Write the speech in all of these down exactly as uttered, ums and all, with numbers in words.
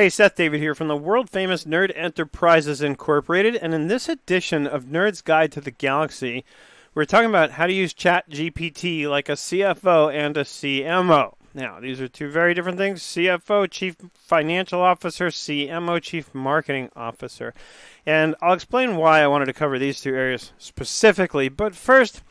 Hey, Seth David here from the world-famous Nerd Enterprises Incorporated, and in this edition of Nerd's Guide to the Galaxy, we're talking about how to use ChatGPT like a C F O and a C M O. Now, these are two very different things. C F O, Chief Financial Officer, C M O, Chief Marketing Officer. And I'll explain why I wanted to cover these two areas specifically, but first,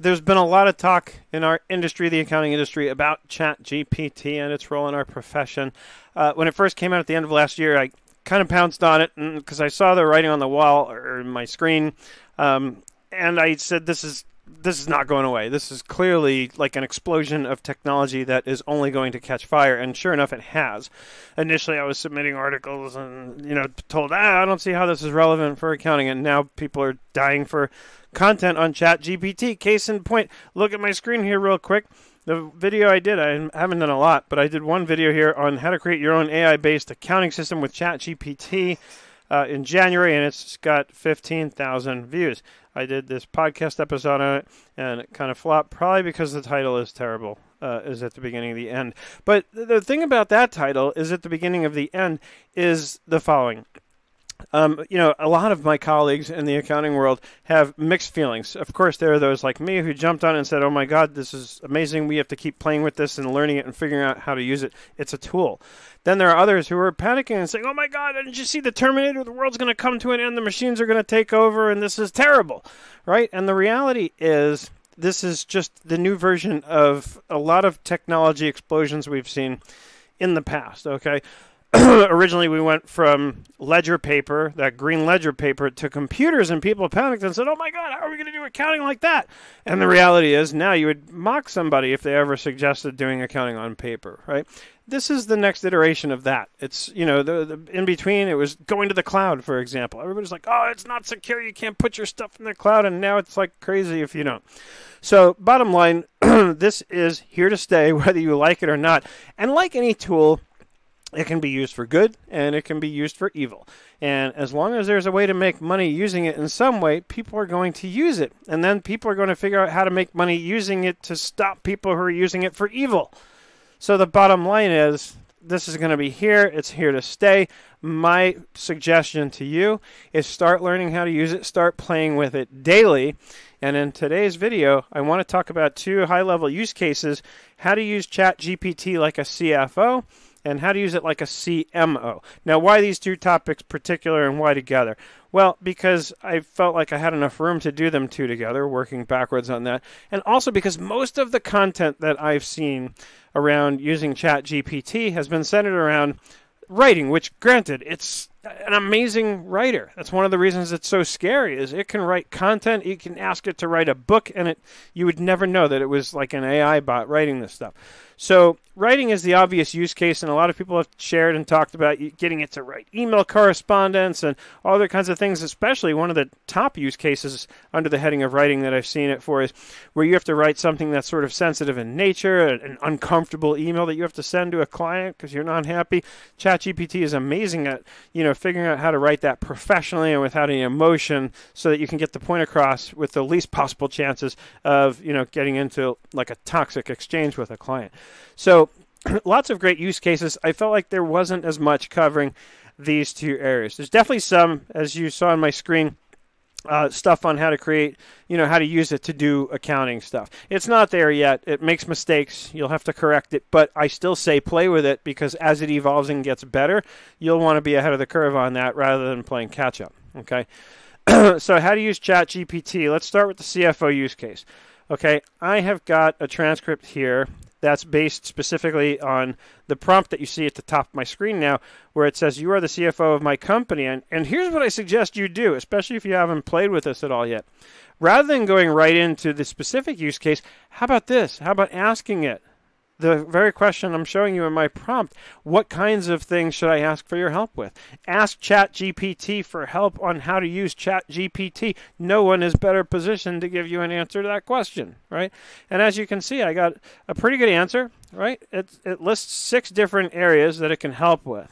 there's been a lot of talk in our industry, the accounting industry, about ChatGPT and its role in our profession. Uh, when it first came out at the end of last year, I kind of pounced on it because I saw the writing on the wall or my screen, um, and I said, this is this is not going away. This is clearly like an explosion of technology that is only going to catch fire, and sure enough, it has. Initially, I was submitting articles and, you know, told, ah, I don't see how this is relevant for accounting, and now people are dying for content on ChatGPT. Case in point, look at my screen here real quick. The video I did, I haven't done a lot, but I did one video here on how to create your own A I-based accounting system with ChatGPT uh, in January, and it's got fifteen thousand views. I did this podcast episode on it, and it kind of flopped, probably because the title is terrible, uh, is at the beginning of the end. But the thing about that title is at the beginning of the end is the following. Um, you know, a lot of my colleagues in the accounting world have mixed feelings. Of course, there are those like me who jumped on and said, oh, my God, this is amazing. We have to keep playing with this and learning it and figuring out how to use it. It's a tool. Then there are others who are panicking and saying, oh, my God, didn't you see the Terminator? The world's going to come to an end. The machines are going to take over, and this is terrible, right? And the reality is this is just the new version of a lot of technology explosions we've seen in the past, okay? Originally, we went from ledger paper, that green ledger paper, to computers, and people panicked and said, oh, my God, how are we going to do accounting like that? And the reality is now you would mock somebody if they ever suggested doing accounting on paper, right? This is the next iteration of that. It's, you know, the, the, in between, it was going to the cloud, for example. Everybody's like, oh, it's not secure. You can't put your stuff in the cloud, and now it's like crazy if you don't. So bottom line, this is here to stay, whether you like it or not. And like any tool, it can be used for good, and it can be used for evil. And as long as there's a way to make money using it in some way, people are going to use it. And then people are going to figure out how to make money using it to stop people who are using it for evil. So the bottom line is, this is going to be here. It's here to stay. My suggestion to you is start learning how to use it. Start playing with it daily. And in today's video, I want to talk about two high-level use cases, how to use ChatGPT like a C F O, and how to use it like a C M O. Now, why these two topics particular and why together? Well, because I felt like I had enough room to do them two together, working backwards on that. And also because most of the content that I've seen around using ChatGPT has been centered around writing, which, granted, it's an amazing writer. That's one of the reasons it's so scary, is it can write content. You can ask it to write a book, and it you would never know that it was like an A I bot writing this stuff. So writing is the obvious use case, and a lot of people have shared and talked about getting it to write email correspondence and other kinds of things. Especially one of the top use cases under the heading of writing that I've seen it for is where you have to write something that's sort of sensitive in nature, an uncomfortable email that you have to send to a client because you're not happy. ChatGPT is amazing at, you know, figuring out how to write that professionally and without any emotion so that you can get the point across with the least possible chances of, you know, getting into like a toxic exchange with a client. So lots of great use cases. I felt like there wasn't as much covering these two areas. There's definitely some, as you saw on my screen, Uh, stuff on how to create, you know, how to use it to do accounting stuff. It's not there yet. It makes mistakes. You'll have to correct it. But I still say play with it, because as it evolves and gets better, you'll want to be ahead of the curve on that rather than playing catch up. Okay. So how to use ChatGPT. Let's start with the C F O use case. Okay. I have got a transcript here that's based specifically on the prompt that you see at the top of my screen now, where it says, you are the C F O of my company, and, and here's what I suggest you do, especially if you haven't played with this at all yet. Rather than going right into the specific use case, how about this? How about asking it the very question I'm showing you in my prompt? What kinds of things should I ask for your help with? Ask ChatGPT for help on how to use ChatGPT. No one is better positioned to give you an answer to that question, right? And as you can see, I got a pretty good answer, right? It, it lists six different areas that it can help with,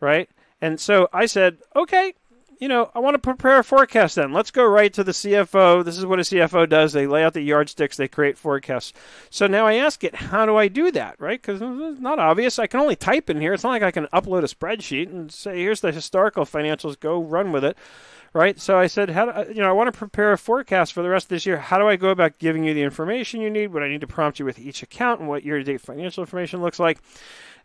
right? And so I said, okay, you know, I want to prepare a forecast then. Let's go right to the C F O. This is what a C F O does. They lay out the yardsticks. They create forecasts. So now I ask it, how do I do that, right? Because it's not obvious. I can only type in here. It's not like I can upload a spreadsheet and say, here's the historical financials. Go run with it, right? So I said, how do, you know, I want to prepare a forecast for the rest of this year. How do I go about giving you the information you need? What I need to prompt you with each account and what year-to-date financial information looks like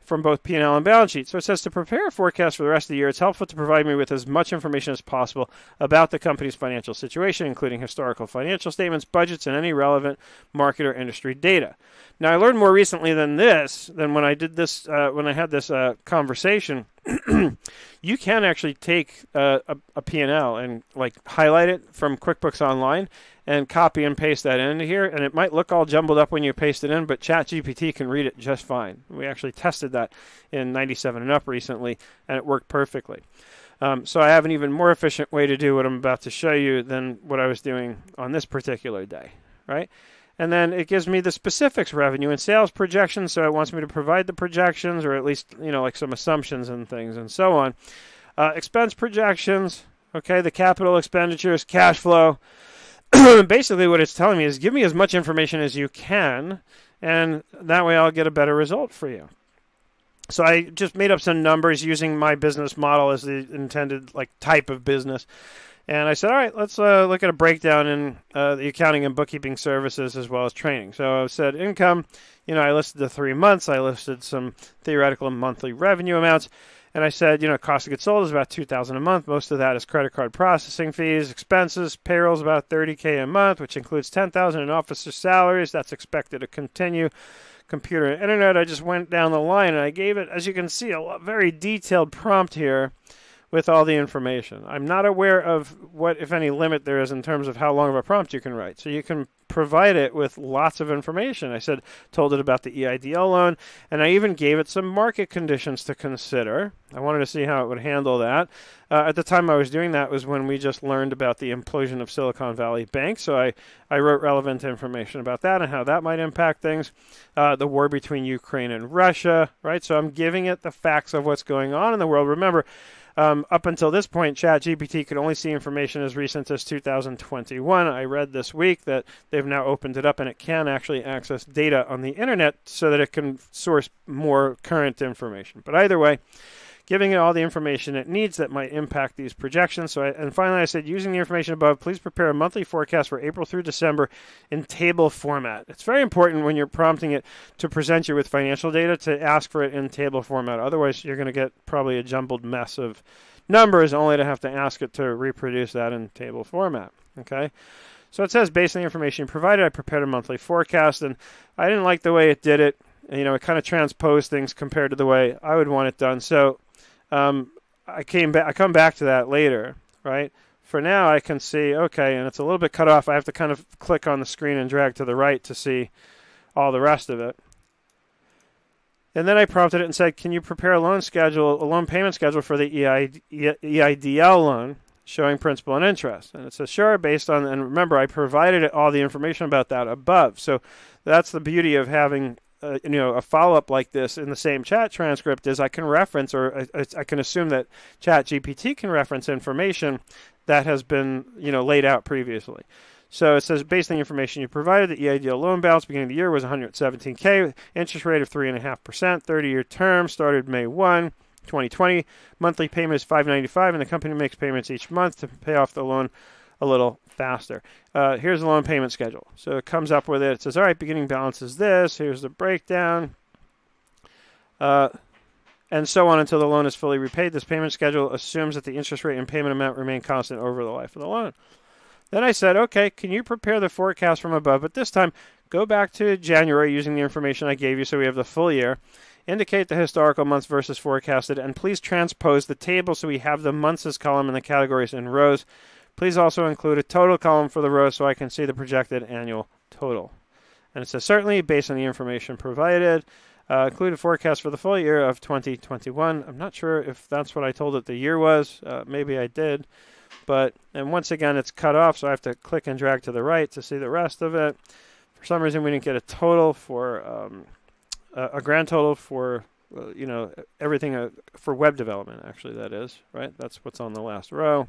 from both P and L and balance sheet. So it says to prepare a forecast for the rest of the year, it's helpful to provide me with as much information as possible about the company's financial situation, including historical financial statements, budgets, and any relevant market or industry data. Now, I learned more recently than this, than when I did this, uh, when I had this uh, conversation. You can actually take uh, a, a P and L and like highlight it from QuickBooks Online and copy and paste that into here. And it might look all jumbled up when you paste it in, but ChatGPT can read it just fine. We actually tested that in ninety-seven and up recently, and it worked perfectly. Um, so I have an even more efficient way to do what I'm about to show you than what I was doing on this particular day, right? And then it gives me the specifics, revenue and sales projections. So it wants me to provide the projections, or at least, you know, like some assumptions and things and so on. Uh, expense projections, okay, the capital expenditures, cash flow. Basically what it's telling me is give me as much information as you can, and that way I'll get a better result for you. So I just made up some numbers using my business model as the intended like type of business. And I said, all right, let's uh, look at a breakdown in uh, the accounting and bookkeeping services as well as training. So I said income, you know, I listed the three months. I listed some theoretical monthly revenue amounts. And I said, you know, cost of goods sold is about two thousand dollars a month. Most of that is credit card processing fees, expenses, payroll's about thirty K a month, which includes ten thousand dollars in officer salaries. That's expected to continue. Computer and internet, I just went down the line and I gave it, as you can see, a very detailed prompt here with all the information. I'm not aware of what, if any, limit there is in terms of how long of a prompt you can write. So you can provide it with lots of information. I said, told it about the E I D L loan, and I even gave it some market conditions to consider. I wanted to see how it would handle that. Uh, at the time I was doing that was when we just learned about the implosion of Silicon Valley Bank, so I, I wrote relevant information about that and how that might impact things. Uh, the war between Ukraine and Russia, right? So I'm giving it the facts of what's going on in the world. Remember, Um, up until this point, ChatGPT could only see information as recent as two thousand twenty-one. I read this week that they've now opened it up and it can actually access data on the internet so that it can source more current information. But either way, giving it all the information it needs that might impact these projections. So I, and finally, I said, using the information above, please prepare a monthly forecast for April through December in table format. It's very important when you're prompting it to present you with financial data to ask for it in table format. Otherwise, you're going to get probably a jumbled mess of numbers only to have to ask it to reproduce that in table format. Okay. So it says, based on the information provided, I prepared a monthly forecast, and I didn't like the way it did it. You know, it kind of transposed things compared to the way I would want it done. So Um, I came back, I come back to that later, right? For now I can see, okay, and it's a little bit cut off. I have to kind of click on the screen and drag to the right to see all the rest of it. And then I prompted it and said, can you prepare a loan schedule, a loan payment schedule for the E I D L loan showing principal and interest? And it says, sure, based on, and remember, I provided it all the information about that above. So that's the beauty of having Uh, you know, a follow-up like this in the same chat transcript is I can reference, or I, I can assume that ChatGPT can reference information that has been, you know, laid out previously. So it says, based on the information you provided, the E I D L loan balance beginning of the year was one hundred seventeen K, interest rate of three point five percent, thirty-year term, started May first, twenty twenty. Monthly payment is five ninety-five, and the company makes payments each month to pay off the loan a little faster. Uh, here's the loan payment schedule. So it comes up with it. It says, all right, beginning balance is this. Here's the breakdown. Uh, and so on until the loan is fully repaid. This payment schedule assumes that the interest rate and payment amount remain constant over the life of the loan. Then I said, okay, can you prepare the forecast from above? But this time, go back to January using the information I gave you so we have the full year. Indicate the historical months versus forecasted, and please transpose the table so we have the months as column and the categories in rows. Please also include a total column for the row so I can see the projected annual total. And it says, certainly, based on the information provided, uh, include a forecast for the full year of twenty twenty-one. I'm not sure if that's what I told it the year was. Uh, maybe I did. But, and once again, it's cut off, so I have to click and drag to the right to see the rest of it. For some reason, we didn't get a total for, um, a, a grand total for, uh, you know, everything uh, for web development, actually, that is, right? That's what's on the last row.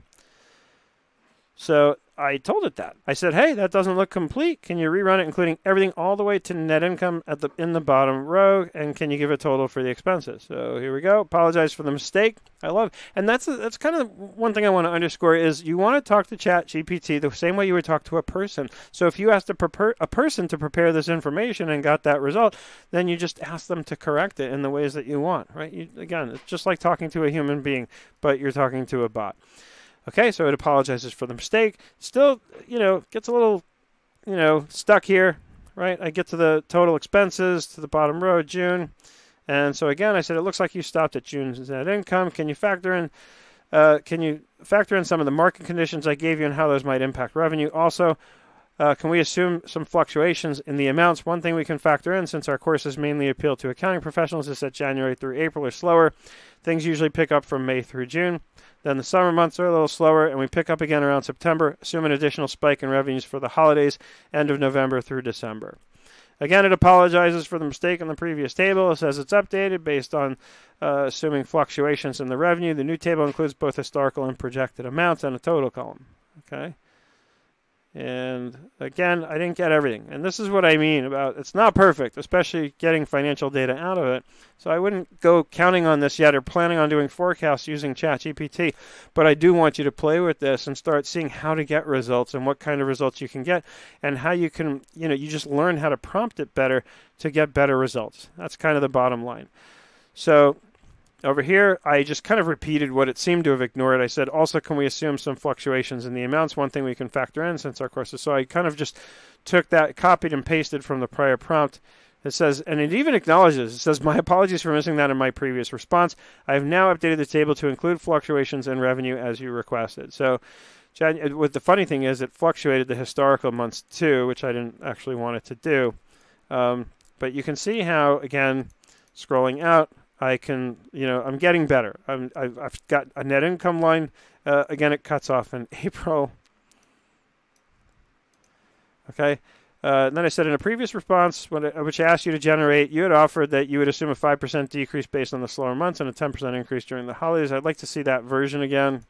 So I told it that. I said, hey, that doesn't look complete. Can you rerun it, including everything all the way to net income at the in the bottom row? And can you give a total for the expenses? So here we go. Apologize for the mistake. I love it. And that's that's kind of one thing I want to underscore is you want to talk to ChatGPT the same way you would talk to a person. So if you asked a, per a person to prepare this information and got that result, then you just ask them to correct it in the ways that you want, right? You, again, it's just like talking to a human being, but you're talking to a bot. Okay, so it apologizes for the mistake. Still, you know, gets a little, you know, stuck here, right? I get to the total expenses, to the bottom row, June. And so again, I said, it looks like you stopped at June's net income. Can you factor in, uh, can you factor in some of the market conditions I gave you and how those might impact revenue? Also, uh, can we assume some fluctuations in the amounts? One thing we can factor in, since our courses mainly appeal to accounting professionals, is that January through April are slower. Things usually pick up from May through June. Then the summer months are a little slower, and we pick up again around September, assume an additional spike in revenues for the holidays, end of November through December. Again, it apologizes for the mistake in the previous table. It says it's updated based on uh, assuming fluctuations in the revenue. The new table includes both historical and projected amounts and a total column. Okay. And again, I didn't get everything. And this is what I mean about it's not perfect, especially getting financial data out of it. So I wouldn't go counting on this yet or planning on doing forecasts using ChatGPT. But I do want you to play with this and start seeing how to get results and what kind of results you can get and how you can, you know, you just learn how to prompt it better to get better results. That's kind of the bottom line. So over here, I just kind of repeated what it seemed to have ignored. I said, also, can we assume some fluctuations in the amounts? One thing we can factor in since our courses. So I kind of just took that, copied and pasted from the prior prompt. It says, and it even acknowledges, it says, my apologies for missing that in my previous response. I have now updated the table to include fluctuations in revenue as you requested. So what the funny thing is, it fluctuated the historical months too, which I didn't actually want it to do. Um, but you can see how, again, scrolling out, I can, you know, I'm getting better. I'm, I've, I've got a net income line. Uh, again, it cuts off in April. Okay. Uh, and then I said in a previous response, when I, which I asked you to generate, you had offered that you would assume a five percent decrease based on the slower months and a ten percent increase during the holidays. I'd like to see that version again. It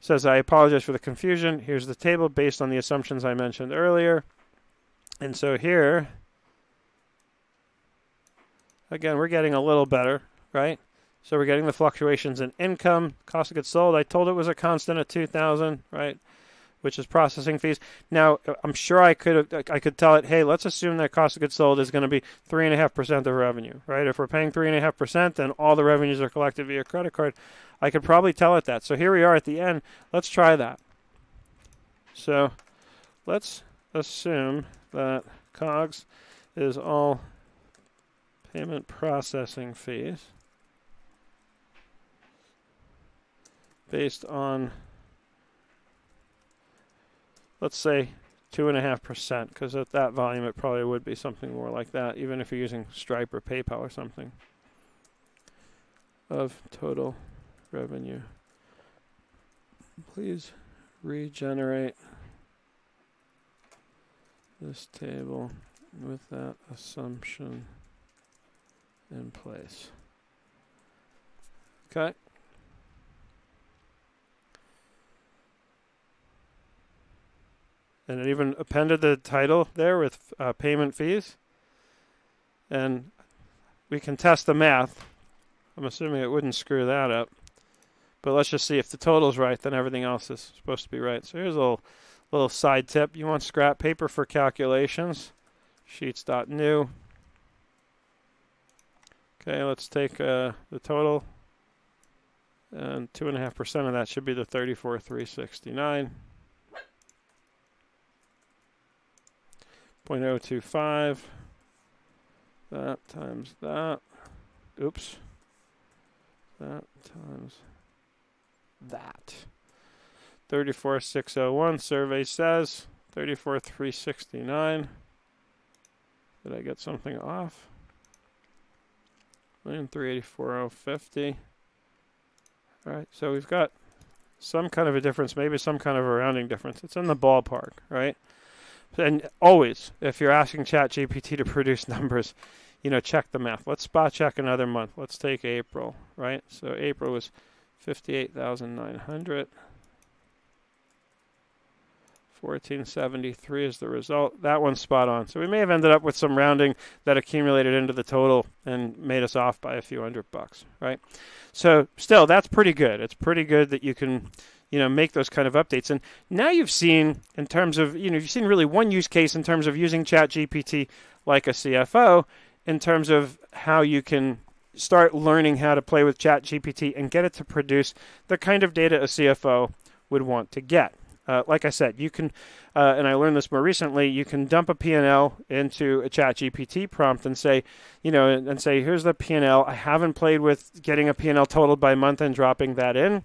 says, I apologize for the confusion. Here's the table based on the assumptions I mentioned earlier. And so here, again, we're getting a little better, right? So we're getting the fluctuations in income, cost of goods sold. I told it was a constant at two thousand, right? Which is processing fees. Now, I'm sure I could I could tell it, hey, let's assume that cost of goods sold is going to be three and a half percent of revenue, right? If we're paying three and a half percent, then all the revenues are collected via credit card. I could probably tell it that. So here we are at the end. Let's try that. So let's assume that COGS is all payment processing fees based on, let's say, two and a half percent, because at that volume it probably would be something more like that, even if you're using Stripe or PayPal or something, of total revenue. Please regenerate this table with that assumption in place. Okay. And it even appended the title there with uh, payment fees. And we can test the math. I'm assuming it wouldn't screw that up. But let's just see if the total's right, then everything else is supposed to be right. So here's a little, little side tip. You want scrap paper for calculations. Sheets dot new. Okay, let's take uh, the total, and two and a half percent of that should be the thirty-four three sixty-nine point oh two five. That times that. Oops. That times that. Thirty-four six oh one. Survey says thirty-four three sixty-nine. Did I get something off? one million three hundred eighty-four thousand fifty. All right, so we've got some kind of a difference, maybe some kind of a rounding difference. It's in the ballpark, right? And always, if you're asking ChatGPT to produce numbers, you know, check the math. Let's spot check another month. Let's take April, right? So April was fifty-eight thousand nine hundred. fourteen seventy-three is the result. That one's spot on. So we may have ended up with some rounding that accumulated into the total and made us off by a few hundred bucks, right? So still, that's pretty good. It's pretty good that you can, you know, make those kind of updates. And now you've seen, in terms of, you know, you've seen really one use case in terms of using ChatGPT like a C F O, in terms of how you can start learning how to play with ChatGPT and get it to produce the kind of data a C F O would want to get. Uh, like I said, you can, uh, and I learned this more recently, you can dump a P and L into a ChatGPT prompt and say, you know, and, and say, here's the P and L. I haven't played with getting a P and L totaled by month and dropping that in.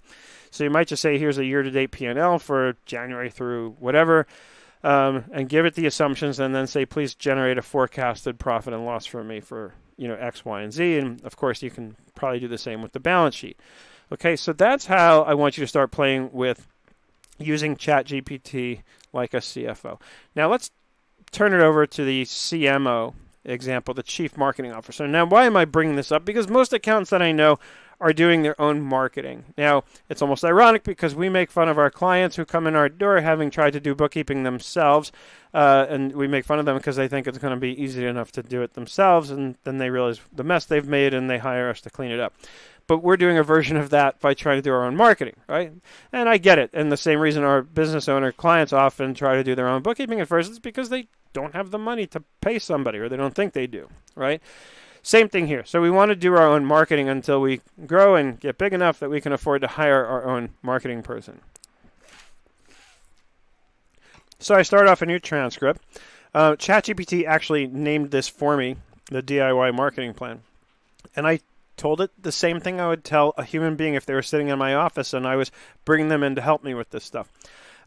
So you might just say, here's a year-to-date P and L for January through whatever, um, and give it the assumptions, and then say, please generate a forecasted profit and loss for me for, you know, X, Y, and Z. And of course, you can probably do the same with the balance sheet. Okay, so that's how I want you to start playing with using ChatGPT like a C F O. Now let's turn it over to the C M O example, the Chief Marketing Officer. Now, why am I bringing this up? Because most accountants that I know are doing their own marketing. Now, it's almost ironic because we make fun of our clients who come in our door having tried to do bookkeeping themselves, uh, and we make fun of them because they think it's going to be easy enough to do it themselves, and then they realize the mess they've made and they hire us to clean it up. But we're doing a version of that by trying to do our own marketing, right? And I get it. And the same reason our business owner clients often try to do their own bookkeeping at first is because they don't have the money to pay somebody, or they don't think they do, right? Same thing here. So we want to do our own marketing until we grow and get big enough that we can afford to hire our own marketing person. So I start off a new transcript. Uh, ChatGPT actually named this for me, the D I Y marketing plan. And I told it the same thing I would tell a human being if they were sitting in my office and I was bringing them in to help me with this stuff.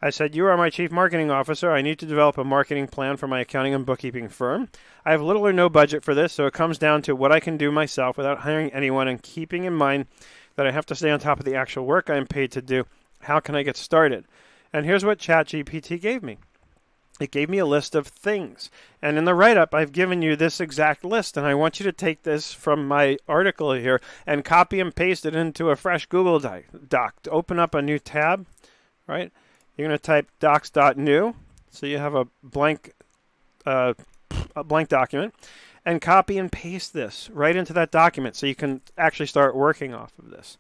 I said, you are my chief marketing officer. I need to develop a marketing plan for my accounting and bookkeeping firm. I have little or no budget for this, so it comes down to what I can do myself without hiring anyone, and keeping in mind that I have to stay on top of the actual work I am paid to do. How can I get started? And here's what ChatGPT gave me. It gave me a list of things. And in the write-up, I've given you this exact list, and I want you to take this from my article here and copy and paste it into a fresh Google Doc. To open up a new tab, right? You're going to type docs dot new, so you have a blank, uh, a blank document, and copy and paste this right into that document so you can actually start working off of this.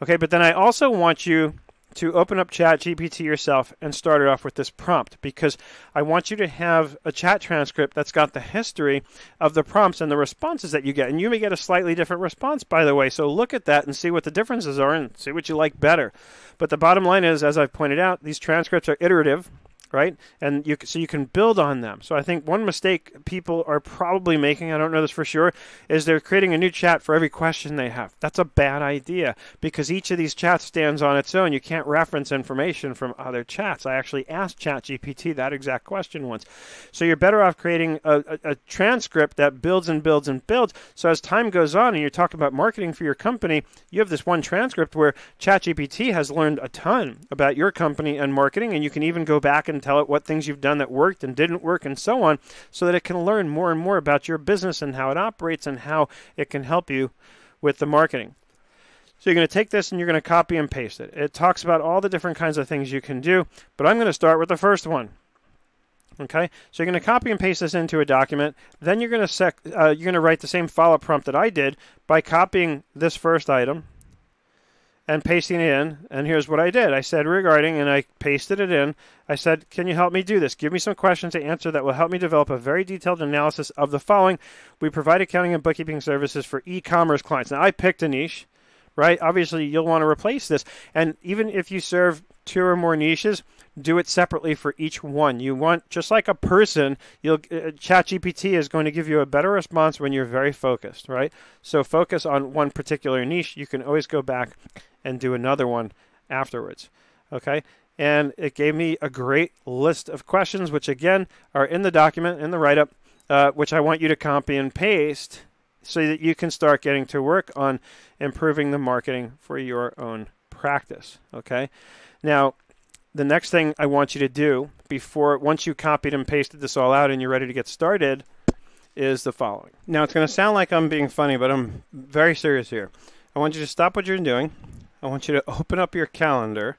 Okay, but then I also want you to open up ChatGPT yourself and start it off with this prompt, because I want you to have a chat transcript that's got the history of the prompts and the responses that you get. And you may get a slightly different response, by the way. So look at that and see what the differences are and see what you like better. But the bottom line is, as I've pointed out, these transcripts are iterative, right? And you, so you can build on them. So I think one mistake people are probably making, I don't know this for sure, is they're creating a new chat for every question they have. That's a bad idea, because each of these chats stands on its own. You can't reference information from other chats. I actually asked ChatGPT that exact question once. So you're better off creating a, a, a transcript that builds and builds and builds. So as time goes on and you're talking about marketing for your company, you have this one transcript where ChatGPT has learned a ton about your company and marketing, and you can even go back and tell it what things you've done that worked and didn't work and so on, so that it can learn more and more about your business and how it operates and how it can help you with the marketing. So you're going to take this and you're going to copy and paste it. It talks about all the different kinds of things you can do, but I'm going to start with the first one. Okay, so you're going to copy and paste this into a document. Then you're going to sec uh, you're going to write the same follow-up prompt that I did by copying this first item and pasting it in, and here's what I did. I said regarding, and I pasted it in. I said, can you help me do this? Give me some questions to answer that will help me develop a very detailed analysis of the following. We provide accounting and bookkeeping services for e-commerce clients. Now, I picked a niche, right? Obviously, you'll want to replace this. And even if you serve two or more niches, do it separately for each one. You want, just like a person, you'll, uh, ChatGPT is going to give you a better response when you're very focused, right? So focus on one particular niche. You can always go back and do another one afterwards, okay? And it gave me a great list of questions, which again are in the document, in the write-up, uh, which I want you to copy and paste so that you can start getting to work on improving the marketing for your own practice, okay? Now, the next thing I want you to do before, once you copied and pasted this all out and you're ready to get started, is the following. Now, it's going to sound like I'm being funny, but I'm very serious here. I want you to stop what you're doing. I want you to open up your calendar,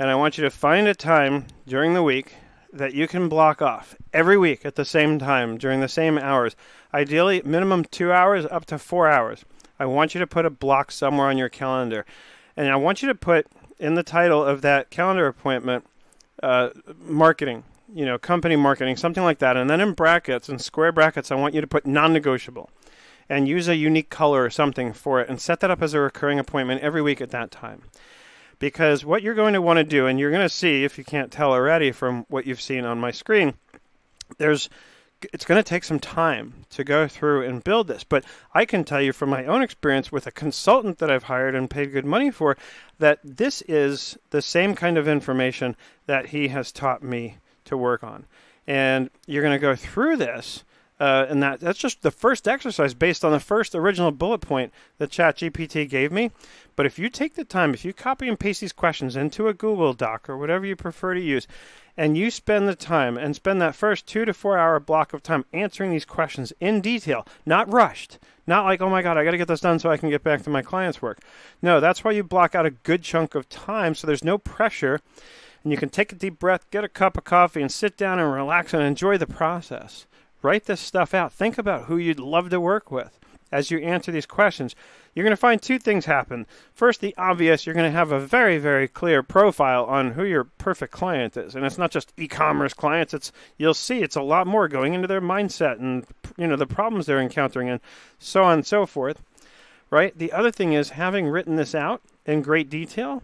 And I want you to find a time during the week that you can block off every week at the same time during the same hours. Ideally, minimum two hours up to four hours. I want you to put a block somewhere on your calendar. And I want you to put in the title of that calendar appointment, uh, marketing, you know, company marketing, something like that. And then in brackets, in square brackets, I want you to put non-negotiable and use a unique color or something for it and set that up as a recurring appointment every week at that time. Because what you're going to want to do, and you're going to see, if you can't tell already from what you've seen on my screen, there's, it's going to take some time to go through and build this. But I can tell you from my own experience with a consultant that I've hired and paid good money for, that this is the same kind of information that he has taught me to work on. And you're going to go through this. Uh, and that, that's just the first exercise based on the first original bullet point that ChatGPT gave me. But if you take the time, if you copy and paste these questions into a Google Doc or whatever you prefer to use, and you spend the time and spend that first two to four hour block of time answering these questions in detail, not rushed, not like, oh my God, I got to get this done so I can get back to my client's work. No, that's why you block out a good chunk of time so there's no pressure. And you can take a deep breath, get a cup of coffee, and sit down and relax and enjoy the process. Write this stuff out. Think about who you'd love to work with as you answer these questions. You're going to find two things happen. First, the obvious, you're going to have a very, very clear profile on who your perfect client is. And it's not just e-commerce clients. It's, you'll see it's a lot more going into their mindset and, you know, the problems they're encountering and so on and so forth, right? The other thing is, having written this out in great detail,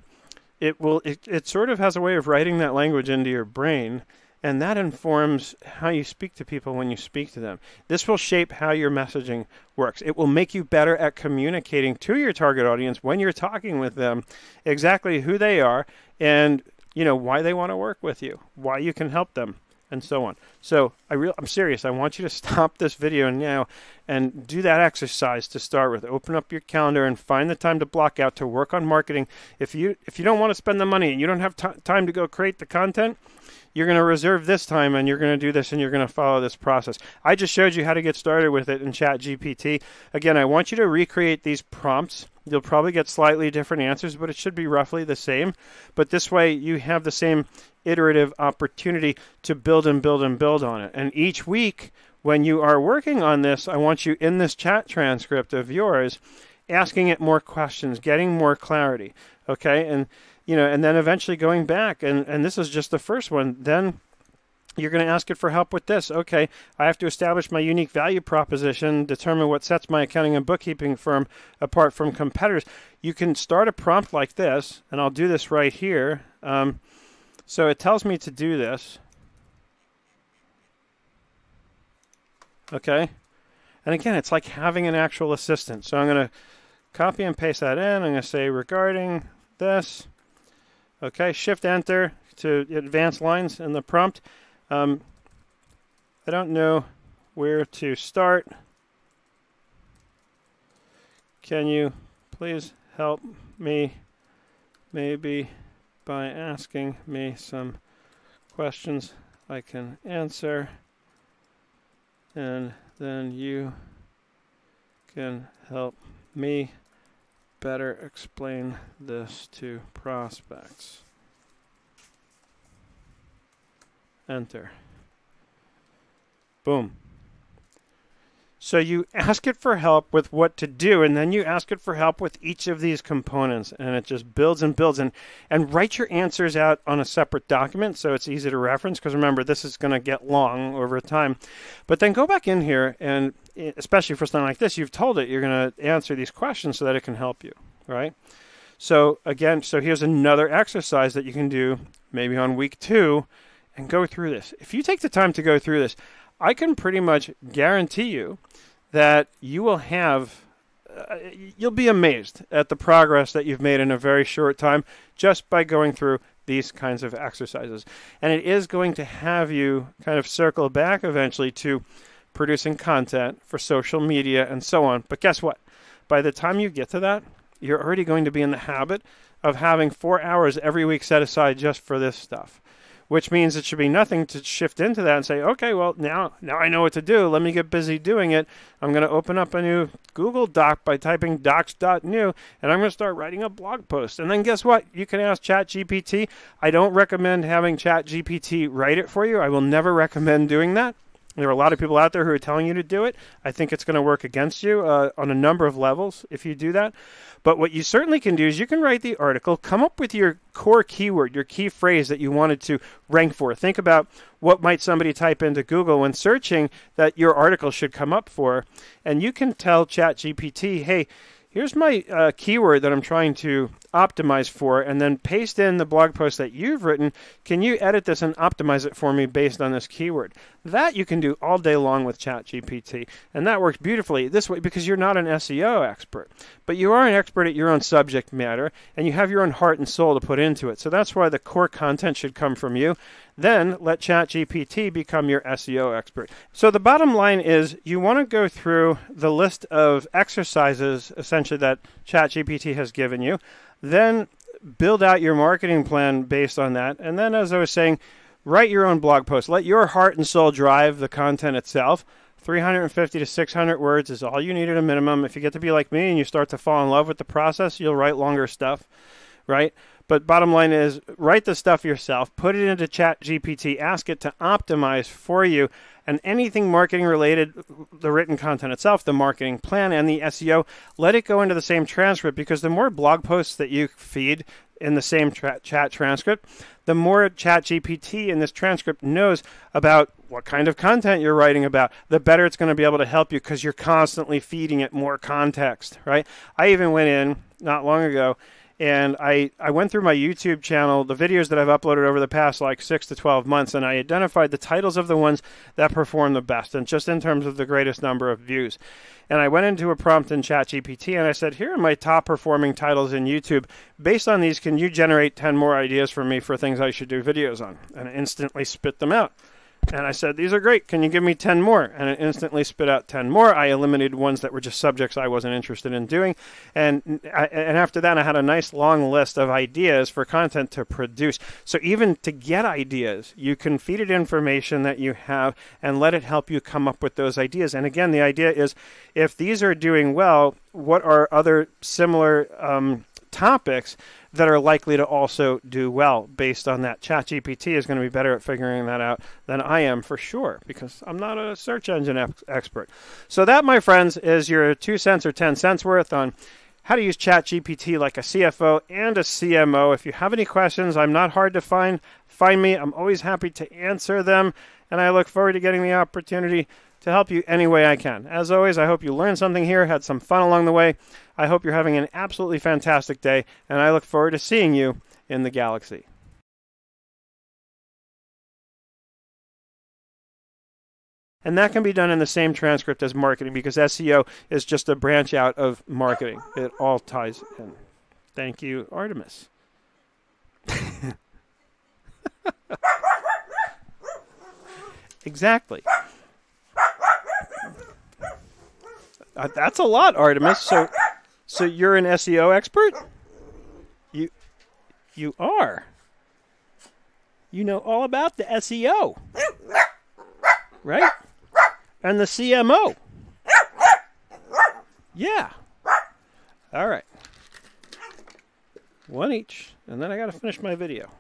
it will, it, it sort of has a way of writing that language into your brain. And that informs how you speak to people when you speak to them. This will shape how your messaging works. It will make you better at communicating to your target audience when you're talking with them exactly who they are and, you know, why they want to work with you, why you can help them, and so on. So I real, I'm serious. I want you to stop this video now and do that exercise to start with. Open up your calendar and find the time to block out to work on marketing. If you, if you don't want to spend the money and you don't have time to go create the content, you're going to reserve this time and you're going to do this and you're going to follow this process. I just showed you how to get started with it in ChatGPT. Again, I want you to recreate these prompts. You'll probably get slightly different answers, but it should be roughly the same. But this way you have the same iterative opportunity to build and build and build on it. And each week when you are working on this, I want you in this chat transcript of yours, asking it more questions, getting more clarity. Okay. And You know, and then eventually going back, and, and this is just the first one, then you're going to ask it for help with this. Okay, I have to establish my unique value proposition, determine what sets my accounting and bookkeeping firm apart from competitors. You can start a prompt like this, and I'll do this right here. Um, so it tells me to do this. Okay, and again, it's like having an actual assistant. So I'm going to copy and paste that in. I'm going to say regarding this. Okay, Shift-Enter to advance lines in the prompt. Um, I don't know where to start. Can you please help me maybe by asking me some questions I can answer? And then you can help me better explain this to prospects. Enter. Boom. So you ask it for help with what to do, and then you ask it for help with each of these components, and it just builds and builds. And, and write your answers out on a separate document so it's easy to reference, because remember, this is going to get long over time. But then go back in here, and especially for something like this, you've told it you're going to answer these questions so that it can help you, right? So again, so here's another exercise that you can do maybe on week two and go through this. If you take the time to go through this, I can pretty much guarantee you that you will have, uh, you'll be amazed at the progress that you've made in a very short time just by going through these kinds of exercises. And it is going to have you kind of circle back eventually to producing content for social media and so on. But guess what? By the time you get to that, you're already going to be in the habit of having four hours every week set aside just for this stuff, which means it should be nothing to shift into that and say, okay, well, now, now I know what to do. Let me get busy doing it. I'm going to open up a new Google Doc by typing docs dot new, and I'm going to start writing a blog post. And then guess what? You can ask ChatGPT. I don't recommend having ChatGPT write it for you. I will never recommend doing that. There are a lot of people out there who are telling you to do it. I think it's going to work against you uh, on a number of levels if you do that. But what you certainly can do is you can write the article, come up with your core keyword, your key phrase that you wanted to rank for. Think about what might somebody type into Google when searching that your article should come up for. And you can tell ChatGPT, hey, here's my uh, keyword that I'm trying to optimize for, and then paste in the blog post that you've written. Can you edit this and optimize it for me based on this keyword? That you can do all day long with ChatGPT, and that works beautifully this way because you're not an S E O expert, but you are an expert at your own subject matter, and you have your own heart and soul to put into it. So that's why the core content should come from you. Then let ChatGPT become your S E O expert. So the bottom line is you want to go through the list of exercises essentially that ChatGPT has given you. Then build out your marketing plan based on that. And then, as I was saying, write your own blog post. Let your heart and soul drive the content itself. three hundred fifty to six hundred words is all you need at a minimum. If you get to be like me and you start to fall in love with the process, you'll write longer stuff, right? But bottom line is write the stuff yourself, put it into ChatGPT, ask it to optimize for you, and anything marketing related, the written content itself, the marketing plan, and the S E O, let it go into the same transcript, because the more blog posts that you feed in the same tra chat transcript, the more ChatGPT in this transcript knows about what kind of content you're writing about, the better it's going to be able to help you because you're constantly feeding it more context, right? I even went in not long ago, and I, I went through my YouTube channel, the videos that I've uploaded over the past like six to twelve months, and I identified the titles of the ones that perform the best, and just in terms of the greatest number of views. And I went into a prompt in ChatGPT, and I said, here are my top performing titles in YouTube. Based on these, can you generate ten more ideas for me for things I should do videos on? And I instantly spit them out. And I said, these are great. Can you give me ten more? And it instantly spit out ten more. I eliminated ones that were just subjects I wasn't interested in doing. And, I, and after that, I had a nice long list of ideas for content to produce. So even to get ideas, you can feed it information that you have and let it help you come up with those ideas. And again, the idea is if these are doing well, what are other similar um, topics that are likely to also do well based on that. ChatGPT is going to be better at figuring that out than I am for sure, because I'm not a search engine ex expert. So that, my friends, is your two cents or ten cents worth on how to use ChatGPT like a C F O and a C M O. If you have any questions, I'm not hard to find. Find me. I'm always happy to answer them, and I look forward to getting the opportunity to help you any way I can. As always, I hope you learned something here, had some fun along the way. I hope you're having an absolutely fantastic day, and I look forward to seeing you in the galaxy. And that can be done in the same transcript as marketing, because S E O is just a branch out of marketing. It all ties in. Thank you, Artemis. Exactly. Uh, that's a lot, Artemis. So, so you're an S E O expert? You, you are. You know all about the S E O, right? And the C M O. Yeah. All right. One each, and then I got to finish my video.